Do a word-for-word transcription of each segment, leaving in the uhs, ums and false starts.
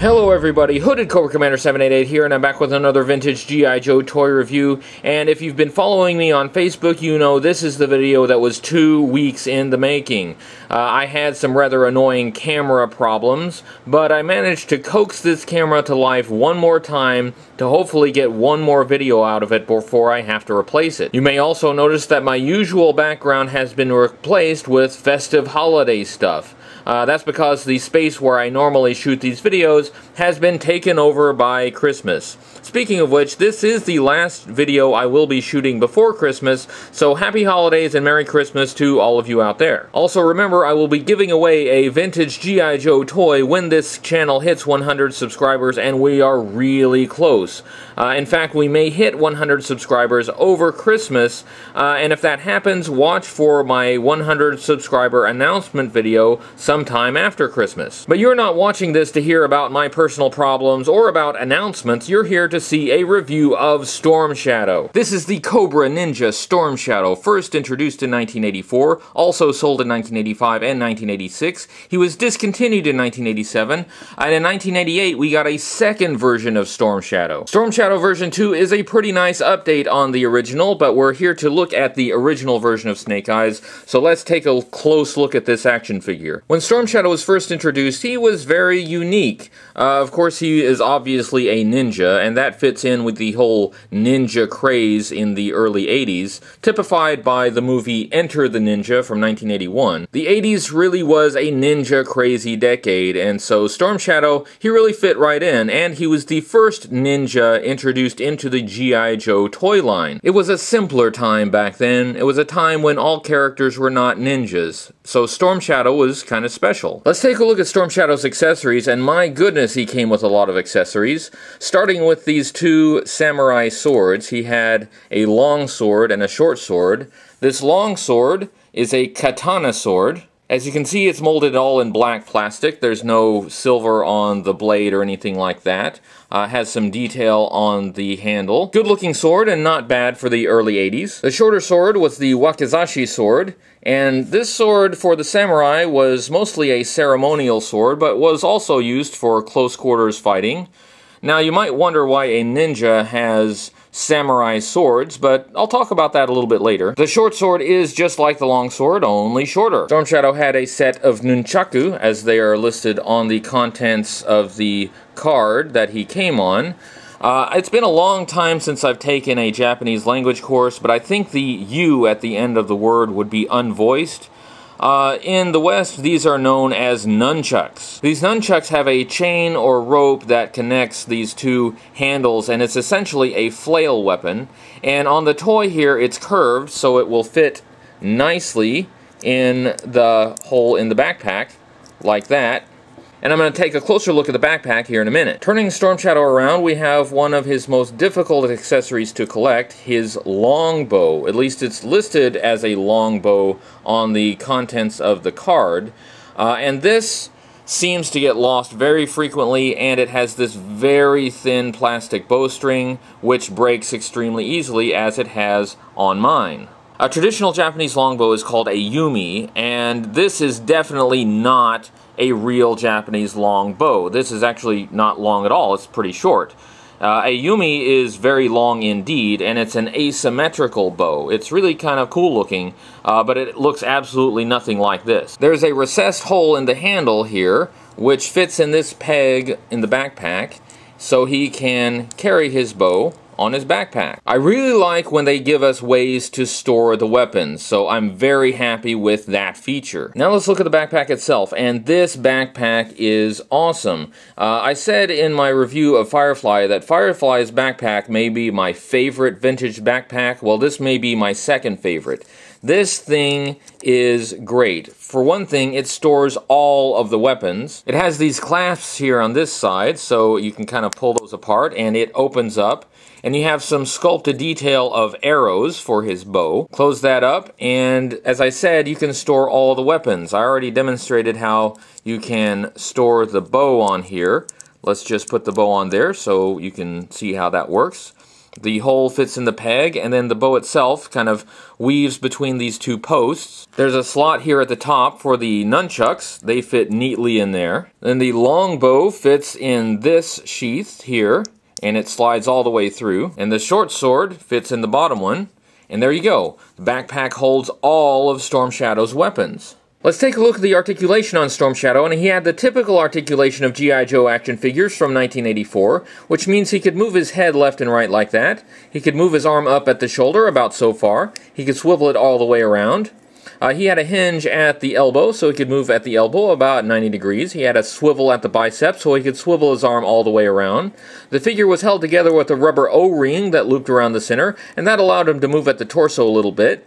Hello everybody, Hooded Cobra Commander seven eighty-eight here, and I'm back with another vintage G I Joe toy review. And if you've been following me on Facebook, you know this is the video that was two weeks in the making. Uh, I had some rather annoying camera problems, but I managed to coax this camera to life one more time to hopefully get one more video out of it before I have to replace it. You may also notice that my usual background has been replaced with festive holiday stuff. Uh, that's because the space where I normally shoot these videos has been taken over by Christmas. Speaking of which, this is the last video I will be shooting before Christmas, so happy holidays and Merry Christmas to all of you out there. Also remember, I will be giving away a vintage G I Joe toy when this channel hits one hundred subscribers, and we are really close. Uh, in fact, we may hit one hundred subscribers over Christmas, uh, and if that happens, watch for my one hundred subscriber announcement video sometime Sometime after Christmas. But you're not watching this to hear about my personal problems or about announcements. You're here to see a review of Storm Shadow. This is the Cobra Ninja Storm Shadow, first introduced in nineteen eighty-four, also sold in nineteen eighty-five and nineteen eighty-six. He was discontinued in nineteen eighty-seven, and in nineteen eighty-eight we got a second version of Storm Shadow. Storm Shadow version two is a pretty nice update on the original, but we're here to look at the original version of Snake Eyes, so let's take a close look at this action figure. When When Storm Shadow was first introduced, he was very unique. Uh, of course, he is obviously a ninja, and that fits in with the whole ninja craze in the early eighties, typified by the movie Enter the Ninja from nineteen eighty-one. The eighties really was a ninja crazy decade, and so Storm Shadow, he really fit right in, and he was the first ninja introduced into the G I Joe toy line. It was a simpler time back then. It was a time when all characters were not ninjas, so Storm Shadow was kind of special. Let's take a look at Storm Shadow's accessories, and my goodness, he came with a lot of accessories. Starting with these two samurai swords, he had a long sword and a short sword. This long sword is a katana sword. As you can see, it's molded all in black plastic. There's no silver on the blade or anything like that. Uh, has some detail on the handle. Good looking sword and not bad for the early eighties. The shorter sword was the wakizashi sword, and this sword for the samurai was mostly a ceremonial sword, but was also used for close quarters fighting. Now you might wonder why a ninja has samurai swords, but I'll talk about that a little bit later. The short sword is just like the long sword, only shorter. Storm Shadow had a set of nunchaku, as they are listed on the contents of the card that he came on. Uh, it's been a long time since I've taken a Japanese language course, but I think the U at the end of the word would be unvoiced. Uh, in the West, these are known as nunchucks. These nunchucks have a chain or rope that connects these two handles, and it's essentially a flail weapon. And on the toy here, it's curved, so it will fit nicely in the hole in the backpack, like that. And I'm going to take a closer look at the backpack here in a minute. Turning Storm Shadow around, we have one of his most difficult accessories to collect, his longbow. At least it's listed as a longbow on the contents of the card. Uh, and this seems to get lost very frequently, and it has this very thin plastic bowstring, which breaks extremely easily, as it has on mine. A traditional Japanese longbow is called a yumi, and this is definitely not a real Japanese long bow. This is actually not long at all, it's pretty short. Uh, a yumi is very long indeed, and it's an asymmetrical bow. It's really kind of cool looking, uh, but it looks absolutely nothing like this. There's a recessed hole in the handle here, which fits in this peg in the backpack, so he can carry his bow on his backpack. I really like when they give us ways to store the weapons, so I'm very happy with that feature. Now let's look at the backpack itself, and this backpack is awesome. Uh, I said in my review of Firefly that Firefly's backpack may be my favorite vintage backpack. Well, this may be my second favorite. This thing is great. For one thing, it stores all of the weapons. It has these clasps here on this side, so you can kind of pull those apart, and it opens up. And you have some sculpted detail of arrows for his bow. Close that up, and as I said, you can store all the weapons. I already demonstrated how you can store the bow on here. Let's just put the bow on there so you can see how that works. The hole fits in the peg, and then the bow itself kind of weaves between these two posts. There's a slot here at the top for the nunchucks. They fit neatly in there. Then the long bow fits in this sheath here, and it slides all the way through. And the short sword fits in the bottom one. And there you go. The backpack holds all of Storm Shadow's weapons. Let's take a look at the articulation on Storm Shadow, and he had the typical articulation of G I Joe action figures from nineteen eighty-four, which means he could move his head left and right like that. He could move his arm up at the shoulder, about so far. He could swivel it all the way around. Uh, he had a hinge at the elbow, so he could move at the elbow about ninety degrees. He had a swivel at the bicep, so he could swivel his arm all the way around. The figure was held together with a rubber O-ring that looped around the center, and that allowed him to move at the torso a little bit.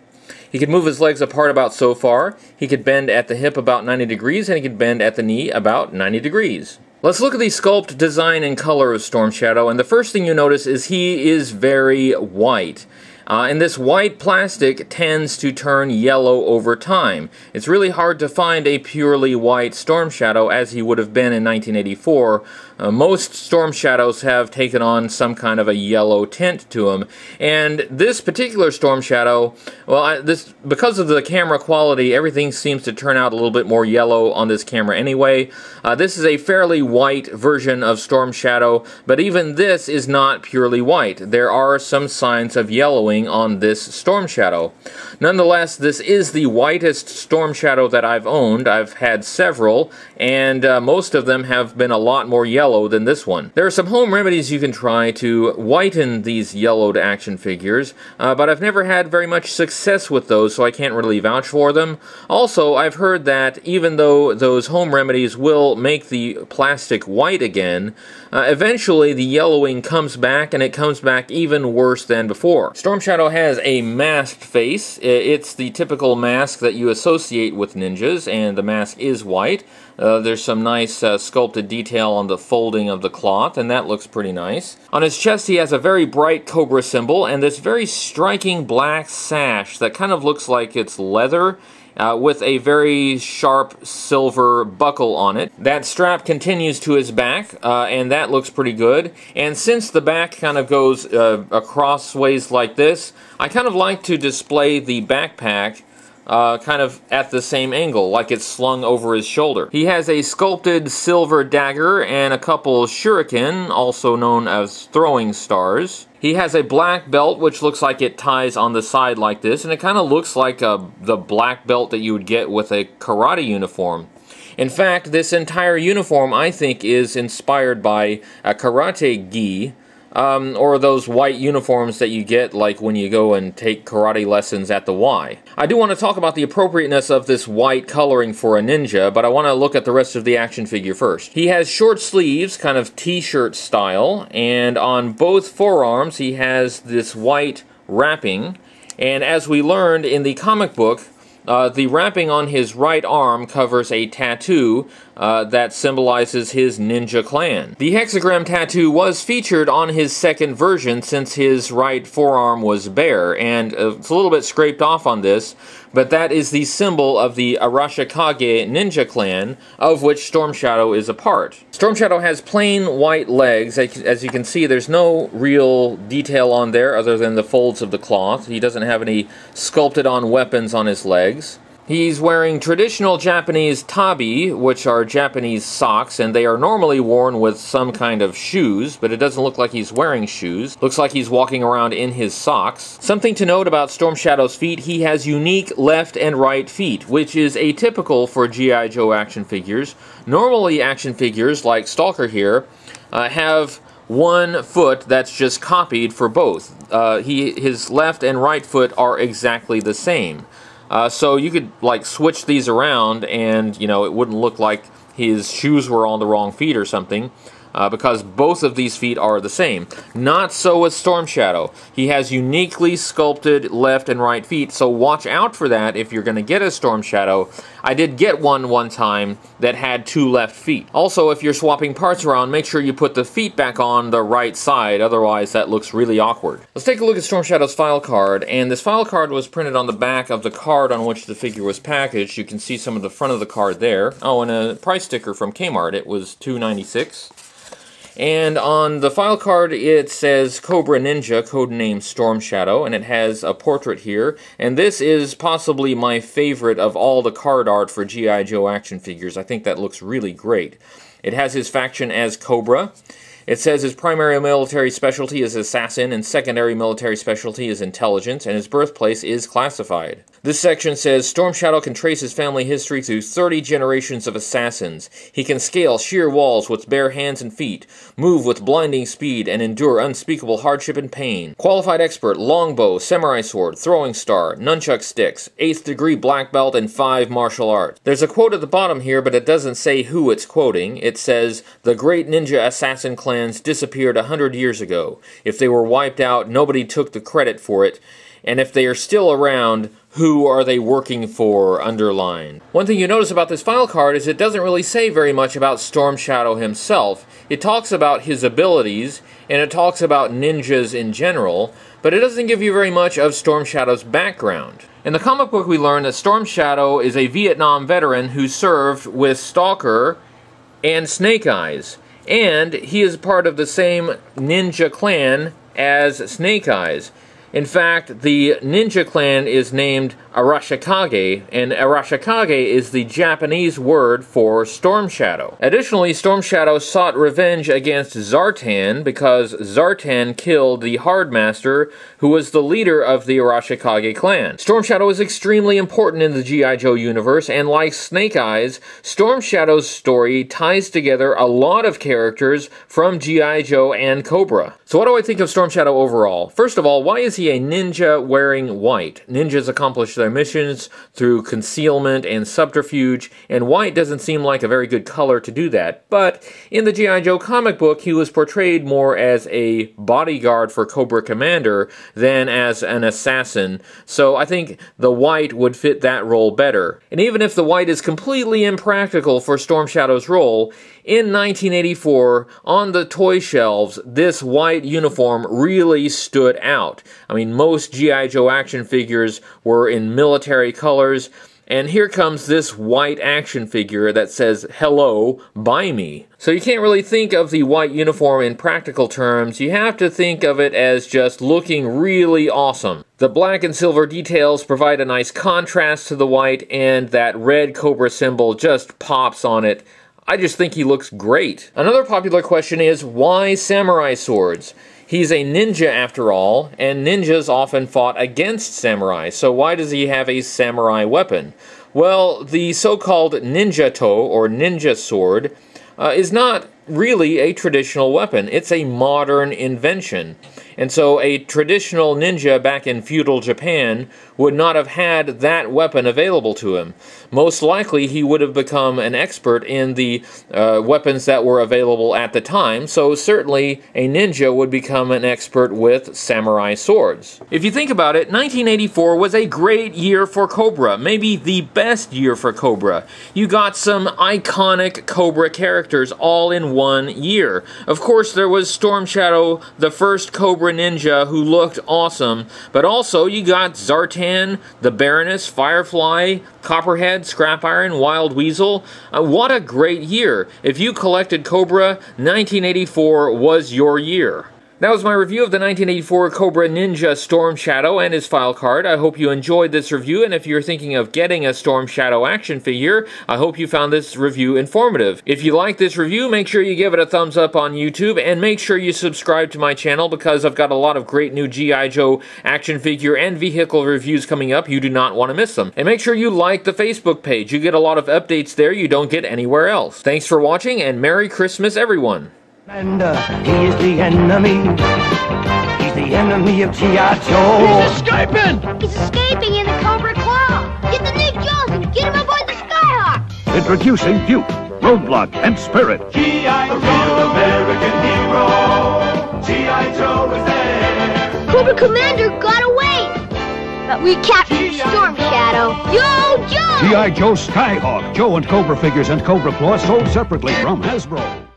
He could move his legs apart about so far, he could bend at the hip about ninety degrees, and he could bend at the knee about ninety degrees. Let's look at the sculpt, design, and color of Storm Shadow, and the first thing you notice is he is very white. Uh, and this white plastic tends to turn yellow over time. It's really hard to find a purely white Storm Shadow as he would have been in nineteen eighty-four. Uh, most Storm Shadows have taken on some kind of a yellow tint to them. And this particular Storm Shadow, well, I, this because of the camera quality, everything seems to turn out a little bit more yellow on this camera anyway. Uh, this is a fairly white version of Storm Shadow, but even this is not purely white. There are some signs of yellowing on this Storm Shadow. Nonetheless, this is the whitest Storm Shadow that I've owned. I've had several, and uh, most of them have been a lot more yellow than this one. There are some home remedies you can try to whiten these yellowed action figures, uh, but I've never had very much success with those, so I can't really vouch for them. Also, I've heard that even though those home remedies will make the plastic white again, uh, eventually the yellowing comes back, and it comes back even worse than before. Storm Shadow Shadow has a masked face. It's the typical mask that you associate with ninjas, and the mask is white. Uh, there's some nice uh, sculpted detail on the folding of the cloth, and that looks pretty nice. On his chest he has a very bright cobra symbol and this very striking black sash that kind of looks like it's leather, Uh, with a very sharp silver buckle on it. That strap continues to his back, uh, and that looks pretty good. And since the back kind of goes uh, across ways like this, I kind of like to display the backpack Uh, kind of at the same angle, like it's slung over his shoulder. He has a sculpted silver dagger and a couple shuriken, also known as throwing stars. He has a black belt, which looks like it ties on the side like this, and it kind of looks like a, the black belt that you would get with a karate uniform. In fact, this entire uniform, I think, is inspired by a karate gi, Um, or those white uniforms that you get like when you go and take karate lessons at the Y. I do want to talk about the appropriateness of this white coloring for a ninja, but I want to look at the rest of the action figure first. He has short sleeves, kind of t-shirt style, and on both forearms he has this white wrapping, and as we learned in the comic book, Uh, the wrapping on his right arm covers a tattoo uh, that symbolizes his ninja clan. The hexagram tattoo was featured on his second version since his right forearm was bare, and uh, it's a little bit scraped off on this, but that is the symbol of the Arashikage ninja clan, of which Storm Shadow is a part. Storm Shadow has plain white legs. As you can see, there's no real detail on there other than the folds of the cloth. He doesn't have any sculpted on weapons on his legs. He's wearing traditional Japanese tabi, which are Japanese socks, and they are normally worn with some kind of shoes, but it doesn't look like he's wearing shoes. Looks like he's walking around in his socks. Something to note about Storm Shadow's feet, he has unique left and right feet, which is atypical for G I Joe action figures. Normally action figures, like Stalker here, uh, have one foot that's just copied for both. Uh, he, his left and right foot are exactly the same. Uh, so you could like switch these around and, you know, it wouldn't look like his shoes were on the wrong feet or something, uh, because both of these feet are the same. Not so with Storm Shadow. He has uniquely sculpted left and right feet, so watch out for that if you're going to get a Storm Shadow. I did get one one time that had two left feet. Also, if you're swapping parts around, make sure you put the feet back on the right side, otherwise that looks really awkward. Let's take a look at Storm Shadow's file card, and this file card was printed on the back of the card on which the figure was packaged. You can see some of the front of the card there. Oh, and a price sticker from Kmart. It was two ninety-six. And on the file card, it says Cobra Ninja, codename Storm Shadow, and it has a portrait here. And this is possibly my favorite of all the card art for G I Joe action figures. I think that looks really great. It has his faction as Cobra. It says his primary military specialty is assassin and secondary military specialty is intelligence, and his birthplace is classified. This section says Storm Shadow can trace his family history through thirty generations of assassins. He can scale sheer walls with bare hands and feet, move with blinding speed, and endure unspeakable hardship and pain. Qualified expert, longbow, samurai sword, throwing star, nunchuck sticks, eighth degree black belt, and five martial arts. There's a quote at the bottom here, but it doesn't say who it's quoting. It says, "The great ninja assassin clan disappeared a hundred years ago. If they were wiped out, nobody took the credit for it. And if they are still around, who are they working for?" Underlined. One thing you notice about this file card is it doesn't really say very much about Storm Shadow himself. It talks about his abilities, and it talks about ninjas in general, but it doesn't give you very much of Storm Shadow's background. In the comic book, we learn that Storm Shadow is a Vietnam veteran who served with Stalker and Snake Eyes. And he is part of the same ninja clan as Snake Eyes. In fact, the ninja clan is named Arashikage, and Arashikage is the Japanese word for Storm Shadow. Additionally, Storm Shadow sought revenge against Zartan because Zartan killed the Hard Master, who was the leader of the Arashikage clan. Storm Shadow is extremely important in the G I Joe universe, and like Snake Eyes, Storm Shadow's story ties together a lot of characters from G I Joe and Cobra. So what do I think of Storm Shadow overall? First of all, why is he a ninja wearing white? Ninjas accomplish their missions through concealment and subterfuge, and white doesn't seem like a very good color to do that. But in the G I Joe comic book, he was portrayed more as a bodyguard for Cobra Commander than as an assassin, so I think the white would fit that role better. And even if the white is completely impractical for Storm Shadow's role, in nineteen eighty-four, on the toy shelves, this white uniform really stood out. I mean, most G I Joe action figures were in military colors, and here comes this white action figure that says, "Hello, buy me." So you can't really think of the white uniform in practical terms. You have to think of it as just looking really awesome. The black and silver details provide a nice contrast to the white, and that red Cobra symbol just pops on it. I just think he looks great. Another popular question is, why samurai swords? He's a ninja after all, and ninjas often fought against samurai, so why does he have a samurai weapon? Well, the so-called ninjato, or ninja sword, uh, is not really a traditional weapon. It's a modern invention. And so a traditional ninja back in feudal Japan would not have had that weapon available to him. Most likely he would have become an expert in the uh, weapons that were available at the time, so certainly a ninja would become an expert with samurai swords. If you think about it, nineteen eighty-four was a great year for Cobra, maybe the best year for Cobra. You got some iconic Cobra characters all in one year. Of course, there was Storm Shadow, the first Cobra ninja who looked awesome, but also you got Zartan, the Baroness, Firefly, Copperhead, Scrap Iron, Wild Weasel. Uh, what a great year. If you collected Cobra, nineteen eighty-four was your year. That was my review of the nineteen eighty-four Cobra Ninja Storm Shadow and his file card. I hope you enjoyed this review, and if you're thinking of getting a Storm Shadow action figure, I hope you found this review informative. If you like this review, make sure you give it a thumbs up on YouTube, and make sure you subscribe to my channel because I've got a lot of great new G I Joe action figure and vehicle reviews coming up. You do not want to miss them. And make sure you like the Facebook page. You get a lot of updates there you don't get anywhere else. Thanks for watching, and Merry Christmas, everyone. And uh, he is the enemy. He's the enemy of G I Joe. He's escaping! He's escaping in the Cobra Claw! Get the new jaws and get him aboard the Skyhawk! Introducing Duke, Roadblock, and Spirit. G I Joe, real American hero. G I Joe is there. Cobra Commander got away, but we captured Storm Shadow. Yo, Joe! G I Joe Skyhawk, Joe and Cobra figures and Cobra Claw sold separately from Hasbro.